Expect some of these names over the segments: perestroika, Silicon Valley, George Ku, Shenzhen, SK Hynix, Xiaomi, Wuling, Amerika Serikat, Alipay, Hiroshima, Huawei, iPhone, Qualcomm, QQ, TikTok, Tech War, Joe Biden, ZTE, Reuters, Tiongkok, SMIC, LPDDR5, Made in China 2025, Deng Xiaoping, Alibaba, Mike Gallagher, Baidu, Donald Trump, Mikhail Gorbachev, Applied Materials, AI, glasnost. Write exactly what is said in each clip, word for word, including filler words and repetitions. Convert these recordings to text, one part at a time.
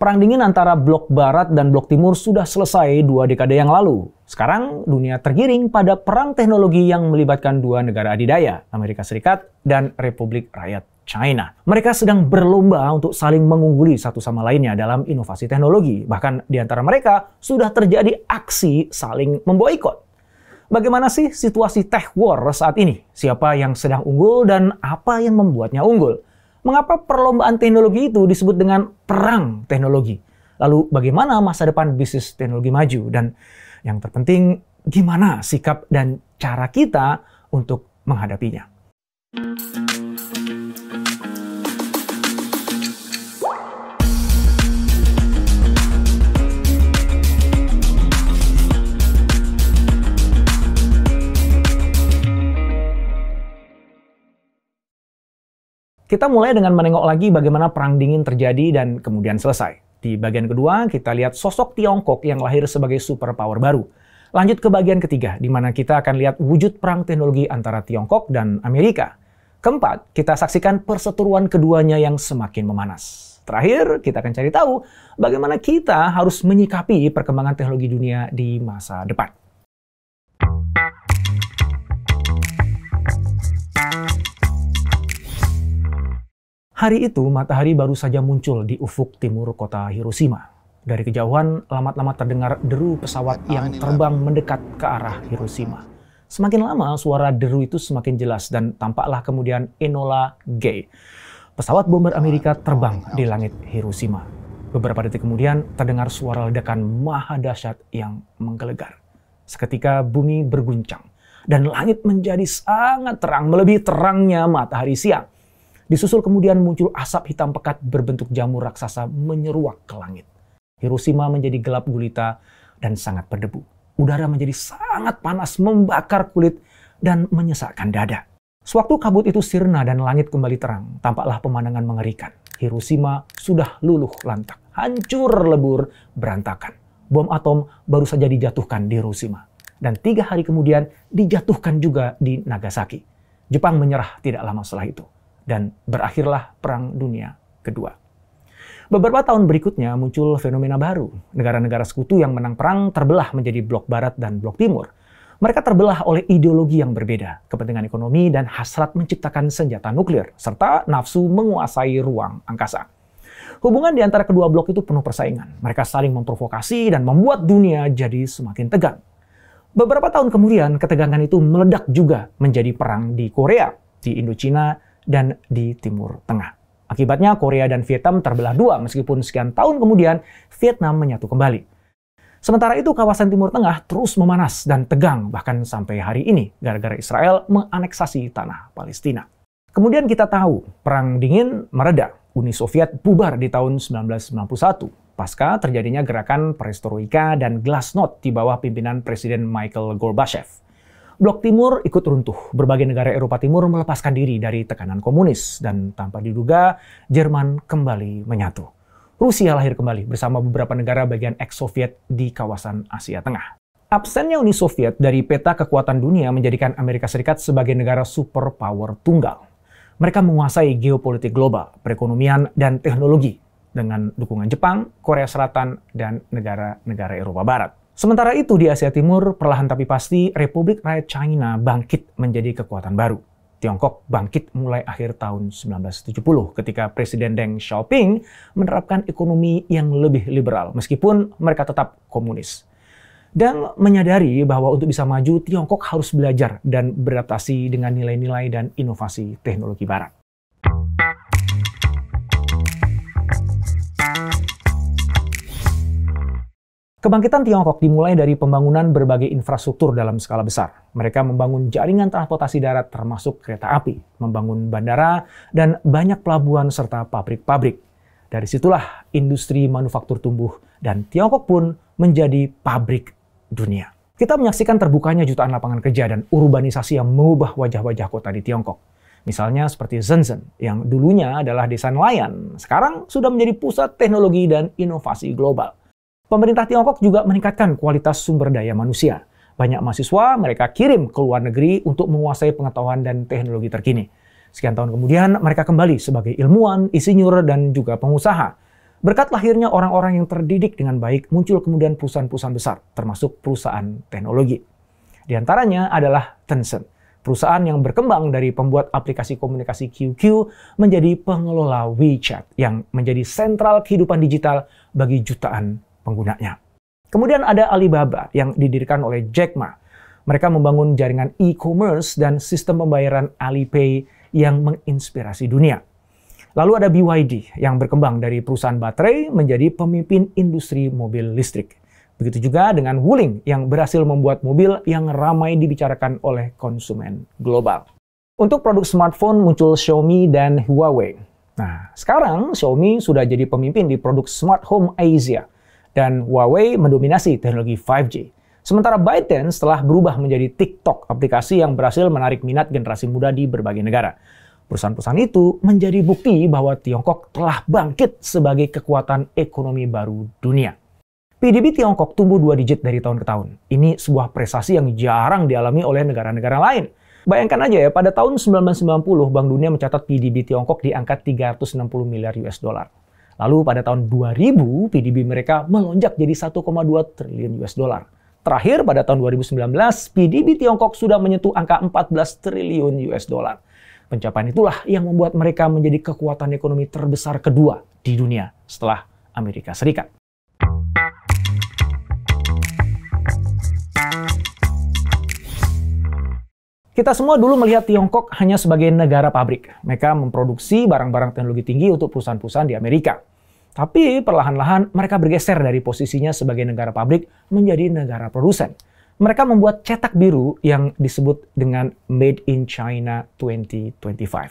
Perang dingin antara blok barat dan blok timur sudah selesai dua dekade yang lalu. Sekarang dunia tergiring pada perang teknologi yang melibatkan dua negara adidaya, Amerika Serikat dan Republik Rakyat China. Mereka sedang berlomba untuk saling mengungguli satu sama lainnya dalam inovasi teknologi. Bahkan di antara mereka sudah terjadi aksi saling memboikot. Bagaimana sih situasi tech war saat ini? Siapa yang sedang unggul dan apa yang membuatnya unggul? Mengapa perlombaan teknologi itu disebut dengan perang teknologi? Lalu bagaimana masa depan bisnis teknologi maju? Dan yang terpenting, gimana sikap dan cara kita untuk menghadapinya? Kita mulai dengan menengok lagi bagaimana perang dingin terjadi dan kemudian selesai. Di bagian kedua, kita lihat sosok Tiongkok yang lahir sebagai superpower baru. Lanjut ke bagian ketiga, di mana kita akan lihat wujud perang teknologi antara Tiongkok dan Amerika. Keempat, kita saksikan perseteruan keduanya yang semakin memanas. Terakhir, kita akan cari tahu bagaimana kita harus menyikapi perkembangan teknologi dunia di masa depan. Hari itu, matahari baru saja muncul di ufuk timur kota Hiroshima. Dari kejauhan, lamat-lamat terdengar deru pesawat yang terbang mendekat ke arah Hiroshima. Semakin lama, suara deru itu semakin jelas dan tampaklah kemudian Enola Gay. Pesawat bomber Amerika terbang di langit Hiroshima. Beberapa detik kemudian, terdengar suara ledakan maha dahsyat yang menggelegar. Seketika, bumi berguncang dan langit menjadi sangat terang, melebihi terangnya matahari siang. Disusul kemudian muncul asap hitam pekat berbentuk jamur raksasa menyeruak ke langit. Hiroshima menjadi gelap gulita dan sangat berdebu. Udara menjadi sangat panas, membakar kulit dan menyesakkan dada. Sewaktu kabut itu sirna dan langit kembali terang, tampaklah pemandangan mengerikan. Hiroshima sudah luluh lantak, hancur lebur, berantakan. Bom atom baru saja dijatuhkan di Hiroshima. Dan tiga hari kemudian dijatuhkan juga di Nagasaki. Jepang menyerah tidak lama setelah itu. Dan berakhirlah Perang Dunia Kedua. Beberapa tahun berikutnya muncul fenomena baru. Negara-negara sekutu yang menang perang terbelah menjadi blok barat dan blok timur. Mereka terbelah oleh ideologi yang berbeda, kepentingan ekonomi dan hasrat menciptakan senjata nuklir, serta nafsu menguasai ruang angkasa. Hubungan di antara kedua blok itu penuh persaingan. Mereka saling memprovokasi dan membuat dunia jadi semakin tegang. Beberapa tahun kemudian, ketegangan itu meledak juga menjadi perang di Korea, di Indochina, dan di Timur Tengah. Akibatnya Korea dan Vietnam terbelah dua meskipun sekian tahun kemudian Vietnam menyatu kembali. Sementara itu kawasan Timur Tengah terus memanas dan tegang bahkan sampai hari ini gara-gara Israel menganeksasi tanah Palestina. Kemudian kita tahu Perang Dingin mereda, Uni Soviet bubar di tahun seribu sembilan ratus sembilan puluh satu pasca terjadinya gerakan perestroika dan glasnost di bawah pimpinan Presiden Mikhail Gorbachev. Blok Timur ikut runtuh. Berbagai negara Eropa Timur melepaskan diri dari tekanan komunis. Dan tanpa diduga, Jerman kembali menyatu. Rusia lahir kembali bersama beberapa negara bagian eks-Soviet di kawasan Asia Tengah. Absennya Uni Soviet dari peta kekuatan dunia menjadikan Amerika Serikat sebagai negara superpower tunggal. Mereka menguasai geopolitik global, perekonomian, dan teknologi dengan dukungan Jepang, Korea Selatan, dan negara-negara Eropa Barat. Sementara itu di Asia Timur, perlahan tapi pasti Republik Rakyat China bangkit menjadi kekuatan baru. Tiongkok bangkit mulai akhir tahun seribu sembilan ratus tujuh puluh ketika Presiden Deng Xiaoping menerapkan ekonomi yang lebih liberal meskipun mereka tetap komunis. Deng menyadari bahwa untuk bisa maju, Tiongkok harus belajar dan beradaptasi dengan nilai-nilai dan inovasi teknologi barat. Kebangkitan Tiongkok dimulai dari pembangunan berbagai infrastruktur dalam skala besar. Mereka membangun jaringan transportasi darat termasuk kereta api, membangun bandara, dan banyak pelabuhan serta pabrik-pabrik. Dari situlah industri manufaktur tumbuh dan Tiongkok pun menjadi pabrik dunia. Kita menyaksikan terbukanya jutaan lapangan kerja dan urbanisasi yang mengubah wajah-wajah kota di Tiongkok. Misalnya seperti Shenzhen yang dulunya adalah desa nelayan, sekarang sudah menjadi pusat teknologi dan inovasi global. Pemerintah Tiongkok juga meningkatkan kualitas sumber daya manusia. Banyak mahasiswa mereka kirim ke luar negeri untuk menguasai pengetahuan dan teknologi terkini. Sekian tahun kemudian mereka kembali sebagai ilmuwan, insinyur, dan juga pengusaha. Berkat lahirnya orang-orang yang terdidik dengan baik, muncul kemudian perusahaan-perusahaan besar, termasuk perusahaan teknologi. Di antaranya adalah Tencent, perusahaan yang berkembang dari pembuat aplikasi komunikasi Q Q menjadi pengelola WeChat, yang menjadi sentral kehidupan digital bagi jutaan penggunanya. Kemudian ada Alibaba, yang didirikan oleh Jack Ma. Mereka membangun jaringan e-commerce dan sistem pembayaran Alipay yang menginspirasi dunia. Lalu ada B Y D yang berkembang dari perusahaan baterai menjadi pemimpin industri mobil listrik. Begitu juga dengan Wuling yang berhasil membuat mobil yang ramai dibicarakan oleh konsumen global. Untuk produk smartphone muncul Xiaomi dan Huawei. Nah, sekarang Xiaomi sudah jadi pemimpin di produk smart home Asia dan Huawei mendominasi teknologi lima G. Sementara ByteDance telah berubah menjadi TikTok, aplikasi yang berhasil menarik minat generasi muda di berbagai negara. Perusahaan-perusahaan itu menjadi bukti bahwa Tiongkok telah bangkit sebagai kekuatan ekonomi baru dunia. P D B Tiongkok tumbuh dua digit dari tahun ke tahun. Ini sebuah prestasi yang jarang dialami oleh negara-negara lain. Bayangkan aja ya, pada tahun seribu sembilan ratus sembilan puluh Bank Dunia mencatat P D B Tiongkok di angka tiga ratus enam puluh miliar U S dollar. Lalu pada tahun dua ribu P D B mereka melonjak jadi satu koma dua triliun U S dollar. Terakhir pada tahun dua ribu sembilan belas P D B Tiongkok sudah menyentuh angka empat belas triliun U S dollar. Pencapaian itulah yang membuat mereka menjadi kekuatan ekonomi terbesar kedua di dunia setelah Amerika Serikat. Kita semua dulu melihat Tiongkok hanya sebagai negara pabrik. Mereka memproduksi barang-barang teknologi tinggi untuk perusahaan-perusahaan di Amerika. Tapi perlahan-lahan mereka bergeser dari posisinya sebagai negara pabrik menjadi negara produsen. Mereka membuat cetak biru yang disebut dengan Made in China dua ribu dua puluh lima.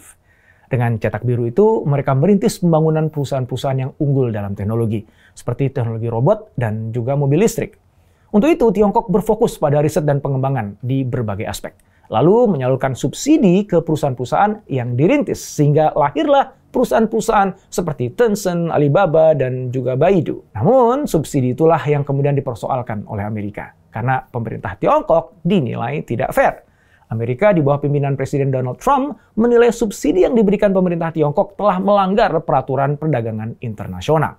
Dengan cetak biru itu, mereka merintis pembangunan perusahaan-perusahaan yang unggul dalam teknologi, seperti teknologi robot dan juga mobil listrik. Untuk itu, Tiongkok berfokus pada riset dan pengembangan di berbagai aspek, lalu menyalurkan subsidi ke perusahaan-perusahaan yang dirintis, sehingga lahirlah perusahaan-perusahaan seperti Tencent, Alibaba, dan juga Baidu. Namun, subsidi itulah yang kemudian dipersoalkan oleh Amerika, karena pemerintah Tiongkok dinilai tidak fair. Amerika di bawah pimpinan Presiden Donald Trump menilai subsidi yang diberikan pemerintah Tiongkok telah melanggar peraturan perdagangan internasional.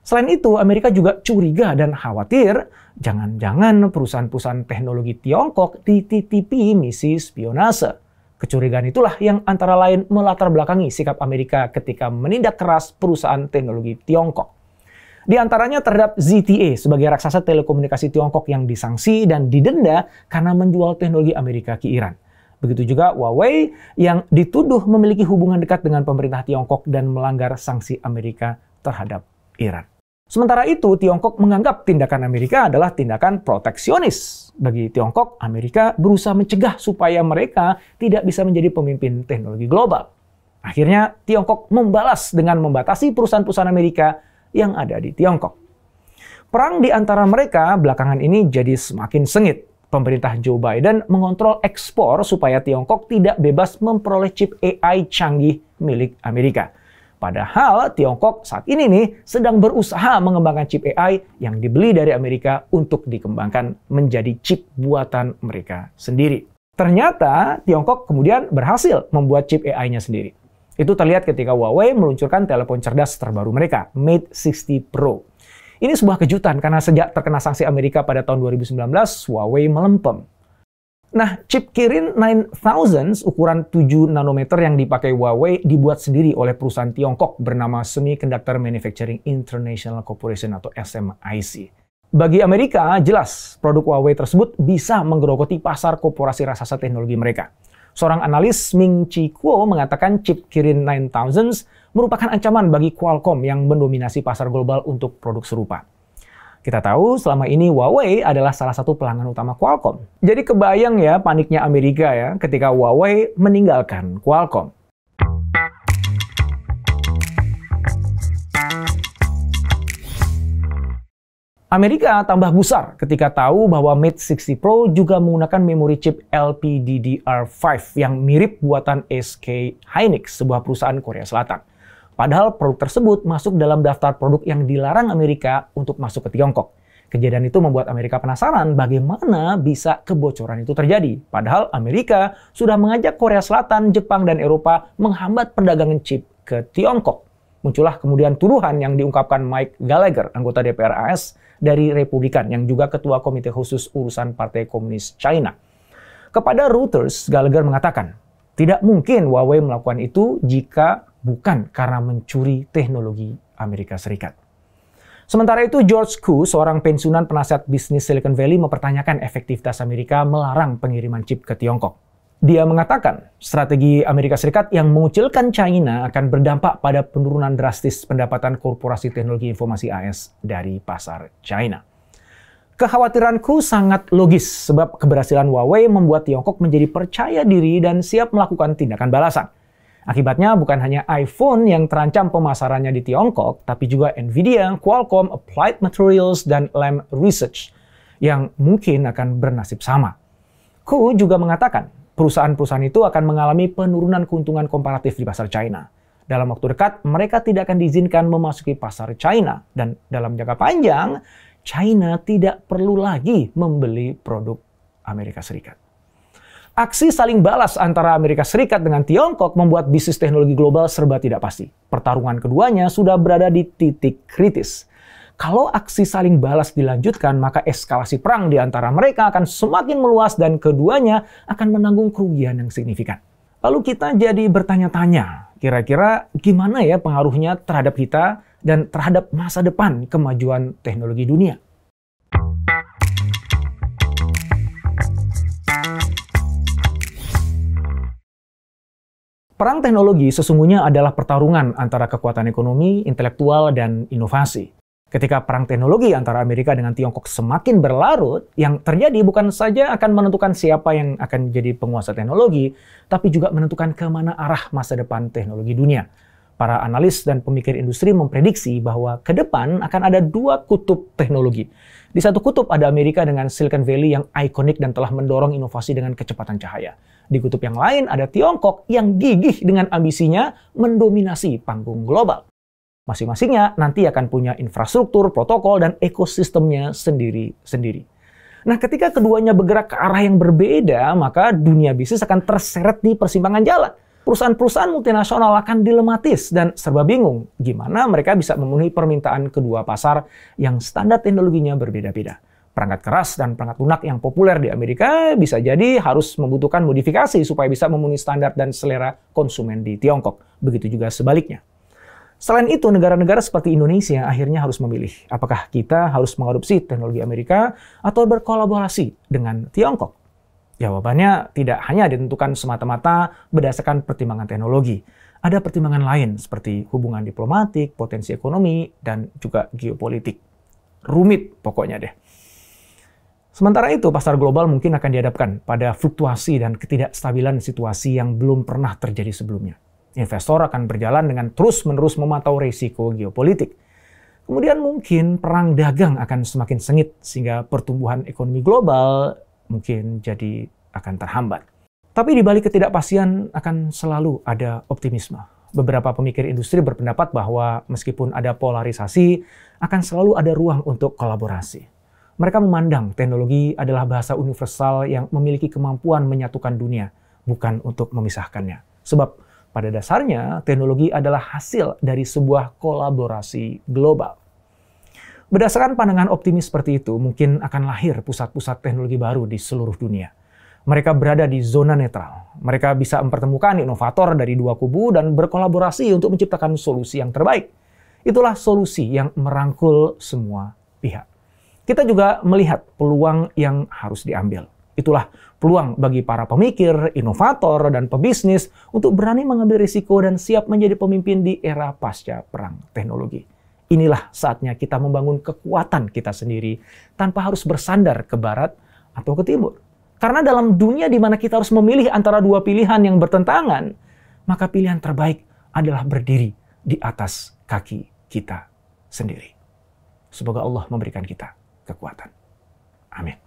Selain itu, Amerika juga curiga dan khawatir jangan-jangan perusahaan-perusahaan teknologi Tiongkok dititipi misi spionase. Kecurigaan itulah yang antara lain melatar belakangi sikap Amerika ketika menindak keras perusahaan teknologi Tiongkok. Di antaranya terhadap Z T E sebagai raksasa telekomunikasi Tiongkok yang disangsi dan didenda karena menjual teknologi Amerika ke Iran. Begitu juga Huawei yang dituduh memiliki hubungan dekat dengan pemerintah Tiongkok dan melanggar sanksi Amerika terhadap Iran. Sementara itu, Tiongkok menganggap tindakan Amerika adalah tindakan proteksionis. Bagi Tiongkok, Amerika berusaha mencegah supaya mereka tidak bisa menjadi pemimpin teknologi global. Akhirnya, Tiongkok membalas dengan membatasi perusahaan-perusahaan Amerika yang ada di Tiongkok. Perang di antara mereka belakangan ini jadi semakin sengit. Pemerintah Joe Biden mengontrol ekspor supaya Tiongkok tidak bebas memperoleh chip A I canggih milik Amerika. Padahal Tiongkok saat ini nih sedang berusaha mengembangkan chip A I yang dibeli dari Amerika untuk dikembangkan menjadi chip buatan mereka sendiri. Ternyata Tiongkok kemudian berhasil membuat chip A I-nya sendiri. Itu terlihat ketika Huawei meluncurkan telepon cerdas terbaru mereka, Mate enam puluh Pro. Ini sebuah kejutan karena sejak terkena sanksi Amerika pada tahun dua ribu sembilan belas, Huawei melempem. Nah, chip Kirin sembilan ribu ukuran tujuh nanometer yang dipakai Huawei dibuat sendiri oleh perusahaan Tiongkok bernama Semiconductor Manufacturing International Corporation atau S M I C. Bagi Amerika, jelas produk Huawei tersebut bisa menggerogoti pasar korporasi raksasa teknologi mereka. Seorang analis Ming-Chi Kuo mengatakan chip Kirin sembilan ribu merupakan ancaman bagi Qualcomm yang mendominasi pasar global untuk produk serupa. Kita tahu selama ini Huawei adalah salah satu pelanggan utama Qualcomm. Jadi kebayang ya paniknya Amerika ya ketika Huawei meninggalkan Qualcomm. Amerika tambah gusar ketika tahu bahwa Mate enam puluh Pro juga menggunakan memori chip L P D D R lima yang mirip buatan S K Hynix, sebuah perusahaan Korea Selatan. Padahal produk tersebut masuk dalam daftar produk yang dilarang Amerika untuk masuk ke Tiongkok. Kejadian itu membuat Amerika penasaran bagaimana bisa kebocoran itu terjadi. Padahal Amerika sudah mengajak Korea Selatan, Jepang, dan Eropa menghambat perdagangan chip ke Tiongkok. muncullah kemudian tuduhan yang diungkapkan Mike Gallagher, anggota D P R A S dari Republikan, yang juga ketua Komite Khusus Urusan Partai Komunis China. Kepada Reuters, Gallagher mengatakan, tidak mungkin Huawei melakukan itu jika bukan karena mencuri teknologi Amerika Serikat. Sementara itu, George Ku, seorang pensiunan penasihat bisnis Silicon Valley, mempertanyakan efektivitas Amerika melarang pengiriman chip ke Tiongkok. Dia mengatakan, strategi Amerika Serikat yang mengucilkan China akan berdampak pada penurunan drastis pendapatan korporasi teknologi informasi A S dari pasar China. Kekhawatiran Ku sangat logis, sebab keberhasilan Huawei membuat Tiongkok menjadi percaya diri dan siap melakukan tindakan balasan. Akibatnya bukan hanya iPhone yang terancam pemasarannya di Tiongkok, tapi juga Nvidia, Qualcomm, Applied Materials, dan Lam Research yang mungkin akan bernasib sama. Ku juga mengatakan perusahaan-perusahaan itu akan mengalami penurunan keuntungan komparatif di pasar China. Dalam waktu dekat, mereka tidak akan diizinkan memasuki pasar China. Dan dalam jangka panjang, China tidak perlu lagi membeli produk Amerika Serikat. Aksi saling balas antara Amerika Serikat dengan Tiongkok membuat bisnis teknologi global serba tidak pasti. Pertarungan keduanya sudah berada di titik kritis. Kalau aksi saling balas dilanjutkan, maka eskalasi perang di antara mereka akan semakin meluas dan keduanya akan menanggung kerugian yang signifikan. Lalu kita jadi bertanya-tanya, kira-kira gimana ya pengaruhnya terhadap kita dan terhadap masa depan kemajuan teknologi dunia? Perang teknologi sesungguhnya adalah pertarungan antara kekuatan ekonomi, intelektual, dan inovasi. Ketika perang teknologi antara Amerika dengan Tiongkok semakin berlarut, yang terjadi bukan saja akan menentukan siapa yang akan jadi penguasa teknologi, tapi juga menentukan kemana arah masa depan teknologi dunia. Para analis dan pemikir industri memprediksi bahwa ke depan akan ada dua kutub teknologi. Di satu kutub ada Amerika dengan Silicon Valley yang ikonik dan telah mendorong inovasi dengan kecepatan cahaya. Di kutub yang lain ada Tiongkok yang gigih dengan ambisinya mendominasi panggung global. Masing-masingnya nanti akan punya infrastruktur, protokol, dan ekosistemnya sendiri-sendiri. Nah, ketika keduanya bergerak ke arah yang berbeda, maka dunia bisnis akan terseret di persimpangan jalan. Perusahaan-perusahaan multinasional akan dilematis dan serba bingung gimana mereka bisa memenuhi permintaan kedua pasar yang standar teknologinya berbeda-beda. Perangkat keras dan perangkat lunak yang populer di Amerika bisa jadi harus membutuhkan modifikasi supaya bisa memenuhi standar dan selera konsumen di Tiongkok. Begitu juga sebaliknya. Selain itu, negara-negara seperti Indonesia akhirnya harus memilih apakah kita harus mengadopsi teknologi Amerika atau berkolaborasi dengan Tiongkok. Jawabannya tidak hanya ditentukan semata-mata berdasarkan pertimbangan teknologi. Ada pertimbangan lain seperti hubungan diplomatik, potensi ekonomi, dan juga geopolitik. Rumit pokoknya deh. Sementara itu, pasar global mungkin akan dihadapkan pada fluktuasi dan ketidakstabilan situasi yang belum pernah terjadi sebelumnya. Investor akan berjalan dengan terus-menerus memantau risiko geopolitik. Kemudian mungkin perang dagang akan semakin sengit sehingga pertumbuhan ekonomi global mungkin jadi akan terhambat. Tapi di balik ketidakpastian akan selalu ada optimisme. Beberapa pemikir industri berpendapat bahwa meskipun ada polarisasi, akan selalu ada ruang untuk kolaborasi. Mereka memandang teknologi adalah bahasa universal yang memiliki kemampuan menyatukan dunia, bukan untuk memisahkannya. Sebab pada dasarnya, teknologi adalah hasil dari sebuah kolaborasi global. Berdasarkan pandangan optimis seperti itu, mungkin akan lahir pusat-pusat teknologi baru di seluruh dunia. Mereka berada di zona netral. Mereka bisa mempertemukan inovator dari dua kubu dan berkolaborasi untuk menciptakan solusi yang terbaik. Itulah solusi yang merangkul semua pihak. Kita juga melihat peluang yang harus diambil. Itulah peluang bagi para pemikir, inovator, dan pebisnis untuk berani mengambil risiko dan siap menjadi pemimpin di era pasca perang teknologi. Inilah saatnya kita membangun kekuatan kita sendiri tanpa harus bersandar ke barat atau ke timur. Karena dalam dunia di mana kita harus memilih antara dua pilihan yang bertentangan, maka pilihan terbaik adalah berdiri di atas kaki kita sendiri. Semoga Allah memberikan kita kekuatan. Amin.